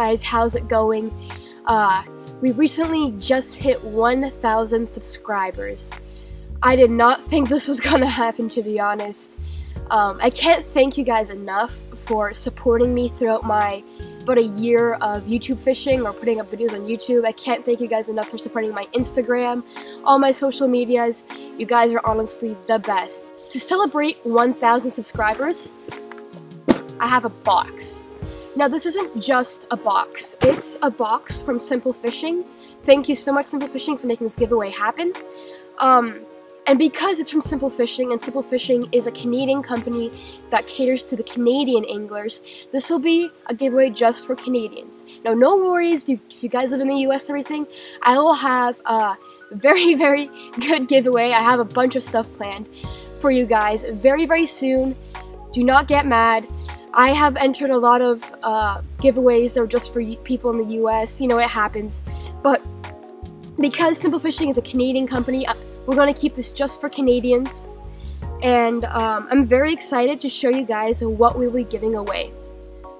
guys, how's it going? We recently just hit 1,000 subscribers. I did not think this was gonna happen, to be honest. I can't thank you guys enough for supporting me throughout my about a year of YouTube fishing or putting up videos on YouTube. I can't thank you guys enough for supporting my Instagram, all my social medias. You guys are honestly the best. To celebrate 1,000 subscribers, I have a box. Now this isn't just a box, it's a box from Simple Fishing. Thank you so much, Simple Fishing, for making this giveaway happen. And because it's from Simple Fishing, and Simple Fishing is a Canadian company that caters to the Canadian anglers, this will be a giveaway just for Canadians. Now, no worries if you guys live in the US and everything, I will have a very, very good giveaway. I have a bunch of stuff planned for you guys very, very soon. Do not get mad. I have entered a lot of giveaways that are just for people in the US. You know, it happens. But because Simple Fishing is a Canadian company, we're going to keep this just for Canadians, and I'm very excited to show you guys what we'll be giving away.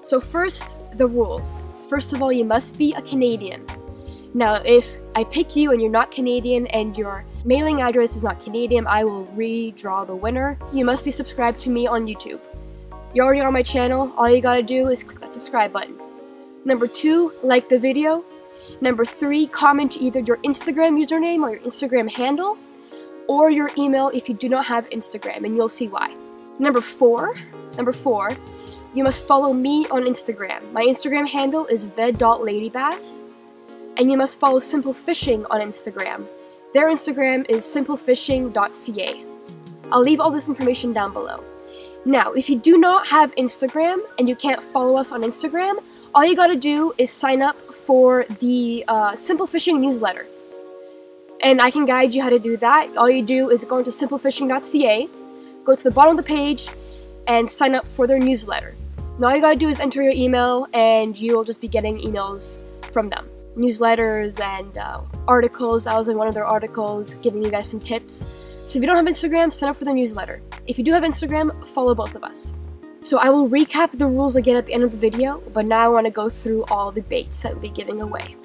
So first, the rules. First of all, you must be a Canadian. Now, if I pick you and you're not Canadian and your mailing address is not Canadian, I will redraw the winner. You must be subscribed to me on YouTube. You're already on my channel. All you gotta do is click that subscribe button. Number two, like the video. Number three, comment either your Instagram username or your Instagram handle, or your email if you do not have Instagram, and you'll see why. Number four, you must follow me on Instagram. My Instagram handle is ved.ladybass, and you must follow Simple Fishing on Instagram. Their Instagram is simplefishing.ca. I'll leave all this information down below. Now, if you do not have Instagram and you can't follow us on Instagram, all you gotta do is sign up for the Simple Fishing newsletter. And I can guide you how to do that. All you do is go into simplefishing.ca, go to the bottom of the page, and sign up for their newsletter. And all you gotta do is enter your email, and you'll just be getting emails from them. Newsletters and articles. I was in one of their articles giving you guys some tips. So if you don't have Instagram, sign up for the newsletter. If you do have Instagram, follow both of us. So I will recap the rules again at the end of the video, but now I want to go through all the baits that we'll be giving away.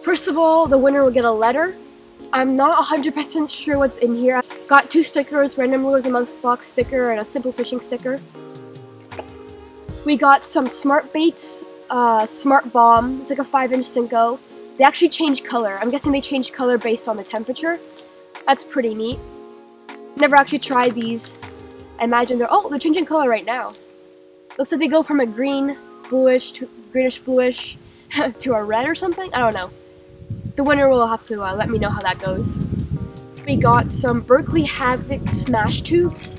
First of all, the winner will get a letter. I'm not 100% sure what's in here. I've got two stickers, Random Lure of the Month box sticker and a Simple Fishing sticker. We got some smart baits, smart bomb. It's like a 5-inch Senko. They actually change color. I'm guessing they change color based on the temperature. That's pretty neat. Never actually tried these. I imagine they're changing color right now. Looks like they go from a green, bluish, to greenish-bluish to a red or something? I don't know. The winner will have to let me know how that goes. We got some Berkeley Havoc smash tubes,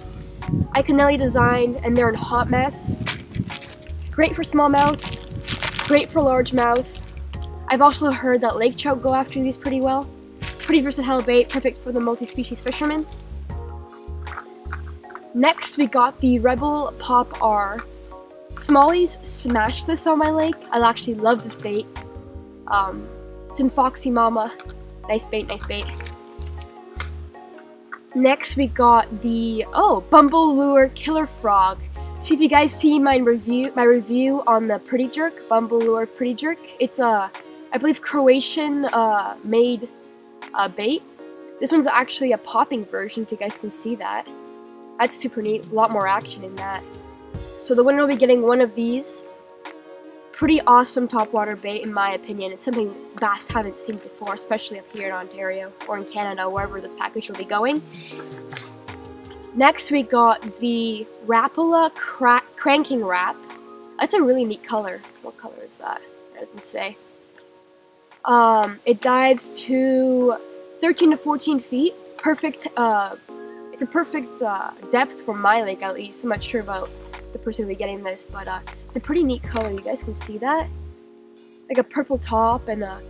Iconelli design, and they're in hot mess. Great for smallmouth, great for largemouth. I've also heard that lake trout go after these pretty well. Pretty versatile bait, perfect for the multi-species fisherman. Next, we got the Rebel Pop R. Smallies smashed this on my lake. I actually love this bait. It's in Foxy Mama. Nice bait, nice bait. Next we got the Bumble Lure Killer Frog. So if you guys see my review on the Pretty Jerk, Bumble Lure Pretty Jerk, it's a, I believe, Croatian made bait. This one's actually a popping version, if you guys can see that. That's super neat, a lot more action in that. So the winner will be getting one of these. Pretty awesome topwater bait, in my opinion. It's something bass haven't seen before, especially up here in Ontario or in Canada, wherever this package will be going. Next, we got the Rapala Cranking Wrap. That's a really neat color. What color is that? It doesn't say. It dives to 13 to 14 feet. Perfect. It's a perfect depth for my lake, at least. I'm not sure about the person who'll be getting this, but it's a pretty neat color. You guys can see that, like a purple top and a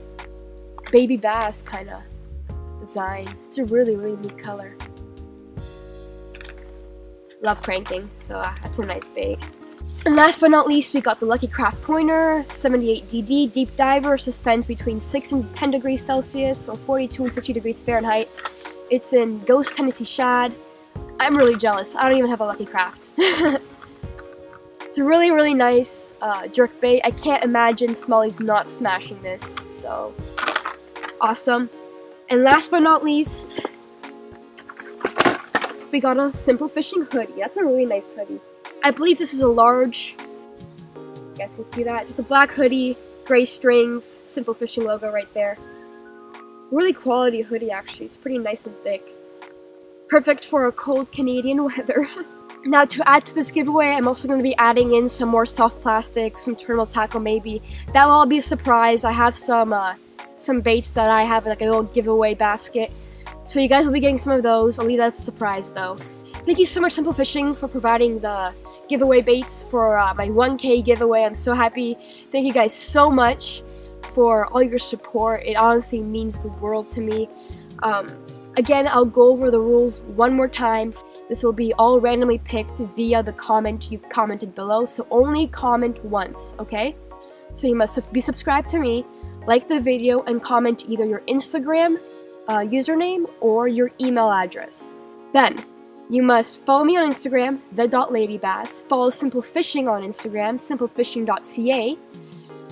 baby bass kind of design. It's a really, really neat color. Love cranking, so that's a nice bait. And last but not least, we got the Lucky Craft Pointer 78DD Deep Diver. Suspends between 6 and 10 degrees Celsius, or 42 and 50 degrees Fahrenheit. It's in Ghost Tennessee Shad. I'm really jealous. I don't even have a Lucky Craft. It's a really, really nice jerk bait. I can't imagine Smalley's not smashing this, so awesome. And last but not least, we got a Simple Fishing hoodie. That's a really nice hoodie. I believe this is a large. You guys can see that. Just a black hoodie, gray strings, Simple Fishing logo right there. Really quality hoodie, actually. It's pretty nice and thick. Perfect for a cold Canadian weather. Now, to add to this giveaway, I'm also going to be adding in some more soft plastic, some terminal tackle maybe. That will all be a surprise. I have some baits that I have in like a little giveaway basket. So you guys will be getting some of those. I'll leave that as a surprise though. Thank you so much, Simple Fishing, for providing the giveaway baits for my 1K giveaway. I'm so happy. Thank you guys so much for all your support. It honestly means the world to me. Again, I'll go over the rules one more time. This will be all randomly picked via the comment you commented below, so only comment once, okay? So you must be subscribed to me, like the video, and comment either your Instagram username or your email address. Then, you must follow me on Instagram, ved.ladybass, follow Simple Fishing on Instagram, simplefishing.ca,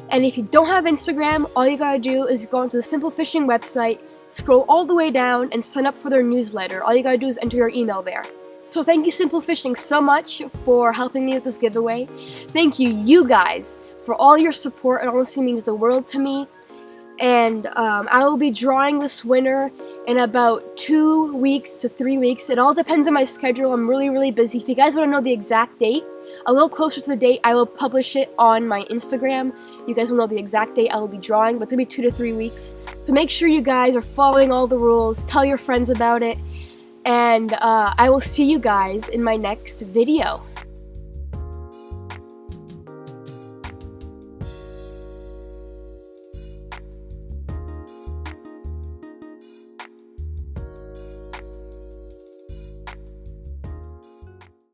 and if you don't have Instagram, all you gotta do is go onto the Simple Fishing website, scroll all the way down, and sign up for their newsletter. All you gotta do is enter your email there. So thank you, Simple Fishing, so much for helping me with this giveaway. Thank you, you guys, for all your support. It honestly means the world to me. And I will be drawing this winner in about 2 weeks to 3 weeks. It all depends on my schedule. I'm really, really busy. If you guys want to know the exact date, a little closer to the date, I will publish it on my Instagram. You guys will know the exact date I will be drawing, but it's going to be 2 to 3 weeks. So make sure you guys are following all the rules. Tell your friends about it. And I will see you guys in my next video.